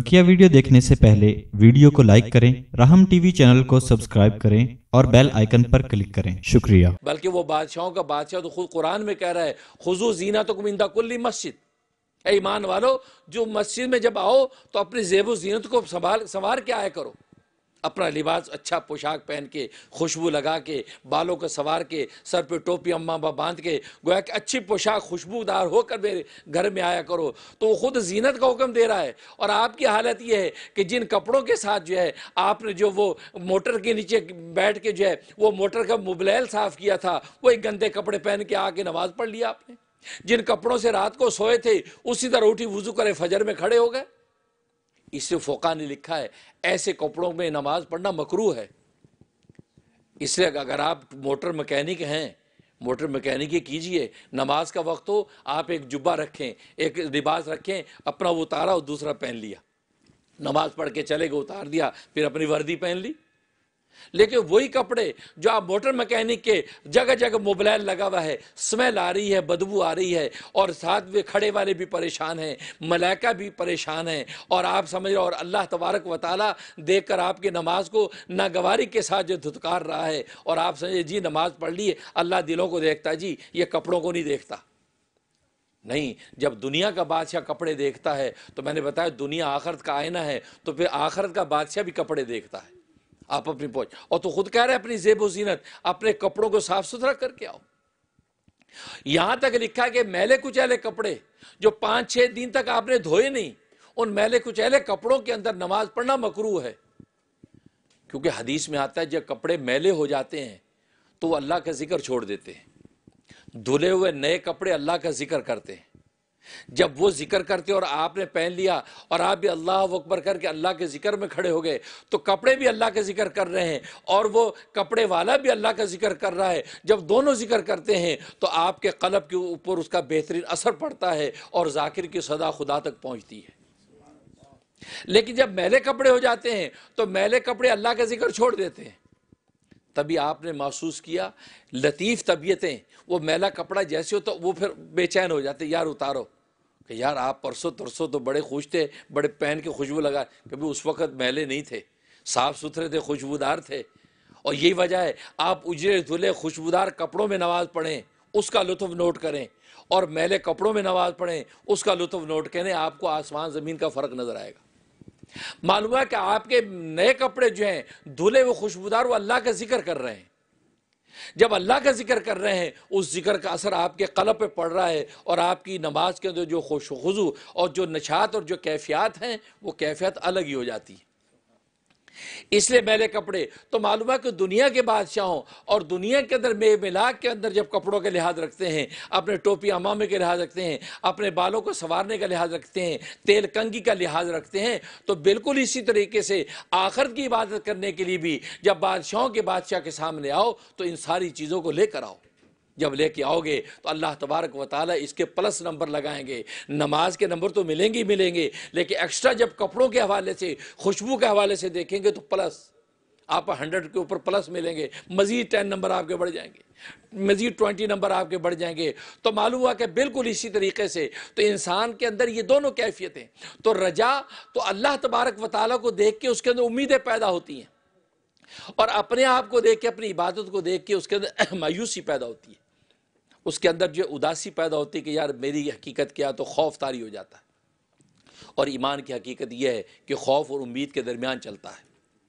बकिया video देखने से पहले वीडियो को लाइक करें, राहम टीवी चैनल को सब्सक्राइब करें और बेल आइकन पर क्लिक करें। शुक्रिया। बल्कि वो बादशाहों का बादशाह तो खुद कुरान में कह रहा है, खुजू जीनतकुम इंदा कुल्ली मस्जिद, ऐ ईमान वालो जो मस्जिद में जब आओ तो अपनी ज़ेब जीनत को संवार के आया करो। अपना लिबास अच्छा पोशाक पहन के, खुशबू लगा के, बालों को संवार के, सर पे टोपी अम्मा बांध के, गोया कि अच्छी पोशाक खुशबूदार होकर मेरे घर में आया करो। तो वो खुद जीनत का हुक्म दे रहा है और आपकी हालत ये है कि जिन कपड़ों के साथ जो है आपने जो वो मोटर के नीचे बैठ के जो है वो मोटर का मुबलैल साफ़ किया था, वही गंदे कपड़े पहन के आके नमाज पढ़ लिया आपने। जिन कपड़ों से रात को सोए थे उसी तरह उठी, वुज़ू करे, फजर में खड़े हो गए। इससे फ़ुक़हा ने लिखा है ऐसे कपड़ों में नमाज पढ़ना मकरूह है। इसलिए अगर आप मोटर मैकेनिक हैं, मोटर मैकेनिक कीजिए, नमाज का वक्त हो, आप एक जुब्बा रखें, एक लिबास रखें, अपना उतारा और दूसरा पहन लिया, नमाज पढ़ के चले गए, उतार दिया, फिर अपनी वर्दी पहन ली। लेकिन वही कपड़े जो आप मोटर मैकेनिक के जगह जगह मोबाइल लगा हुआ है, स्मेल आ रही है, बदबू आ रही है और साथ में खड़े वाले भी परेशान हैं, मलाइका भी परेशान हैं और आप समझ रहे, और अल्लाह तबारक व तआला देख कर आपकी नमाज को नागवारी के साथ जो धुतकार रहा है और आप समझे जी नमाज पढ़ ली, अल्लाह दिलों को देखता जी, ये कपड़ों को नहीं देखता। नहीं, जब दुनिया का बादशाह कपड़े देखता है तो मैंने बताया दुनिया आखिरत का आईना है, तो फिर आखिरत का बादशाह भी कपड़े देखता है। आप अपनी पहुंच और तो खुद कह रहे अपनी ज़ेब ज़ीनत, अपने कपड़ों को साफ सुथरा करके आओ। यहां तक लिखा कि मैले कुचैले कपड़े जो 5-6 दिन तक आपने धोए नहीं, उन मैले कुचैले कपड़ों के अंदर नमाज पढ़ना मकरूह है। क्योंकि हदीस में आता है जब कपड़े मैले हो जाते हैं तो अल्लाह का जिक्र छोड़ देते हैं, धुले हुए नए कपड़े अल्लाह का जिक्र करते हैं। जब वो जिक्र करते और आपने पहन लिया और आप भी अल्लाह अकबर करके अल्लाह के जिक्र में खड़े हो गए, तो कपड़े भी अल्लाह का जिक्र कर रहे हैं और वो कपड़े वाला भी अल्लाह का जिक्र कर रहा है। जब दोनों जिक्र करते हैं तो आपके कलब के ऊपर उसका बेहतरीन असर पड़ता है और जाकिर की सदा खुदा तक पहुंचती है। लेकिन जब मैले कपड़े हो जाते हैं तो मैले कपड़े अल्लाह का जिक्र छोड़ देते हैं। तभी आपने महसूस किया लतीफ़ तबीयतें, वो मैला कपड़ा जैसे हो तो वो फिर बेचैन हो जाते, यार उतारो, कि यार आप परसों तरसों तो बड़े खुश थे, बड़े पहन के खुशबू लगा, कभी उस वक़्त मैले नहीं थे, साफ़ सुथरे थे, खुशबूदार थे। और यही वजह है आप उजरे धुले खुशबूदार कपड़ों में नमाज़ पढ़ें, उसका लुत्फ़ नोट करें, और मैले कपड़ों में नमाज़ पढ़ें, उसका लुत्फ़ नोट करें, आपको आसमान ज़मीन का फ़र्क नज़र आएगा। मालूम है कि आपके नए कपड़े जो हैं धुले वो खुशबूदार, वो अल्लाह का जिक्र कर रहे हैं। जब अल्लाह का जिक्र कर रहे हैं उस जिक्र का असर आपके कलब पे पड़ रहा है और आपकी नमाज के अंदर जो खुशखुजू और जो निशात और जो कैफियत हैं, वो कैफियत अलग ही हो जाती है। इसलिए मैले कपड़े तो मालूम है कि दुनिया के बादशाहों और दुनिया के अंदर मेल मिलाप के अंदर जब कपड़ों के लिहाज रखते हैं, अपने टोपी अमामे के लिहाज रखते हैं, अपने बालों को संवारने का लिहाज रखते हैं, तेल कंगी का लिहाज रखते हैं, तो बिल्कुल इसी तरीके से आखिरत की इबादत करने के लिए भी जब बादशाहों के बादशाह के सामने आओ तो इन सारी चीज़ों को लेकर आओ। जब लेके आओगे तो अल्लाह तबारक व तआला इसके प्लस नंबर लगाएंगे, नमाज के नंबर तो मिलेंगे ही मिलेंगे, लेकिन एक्स्ट्रा जब कपड़ों के हवाले से, खुशबू के हवाले से देखेंगे तो प्लस आप 100 के ऊपर प्लस मिलेंगे, मज़ीद 10 नंबर आपके बढ़ जाएंगे, मज़ीद 20 नंबर आपके बढ़ जाएंगे। तो मालूम हुआ कि बिल्कुल इसी तरीके से तो इंसान के अंदर ये दोनों कैफियतें, तो रजा तो अल्लाह तबारक व तआला को देख के उसके अंदर उम्मीदें पैदा होती हैं और अपने आप को देख के, अपनी इबादत को देख के उसके अंदर मायूसी पैदा होती है, उसके अंदर जो उदासी पैदा होती है कि यार मेरी हकीकत क्या, तो खौफ तारी हो जाता है। और ईमान की हकीकत यह है कि खौफ और उम्मीद के दरमियान चलता है।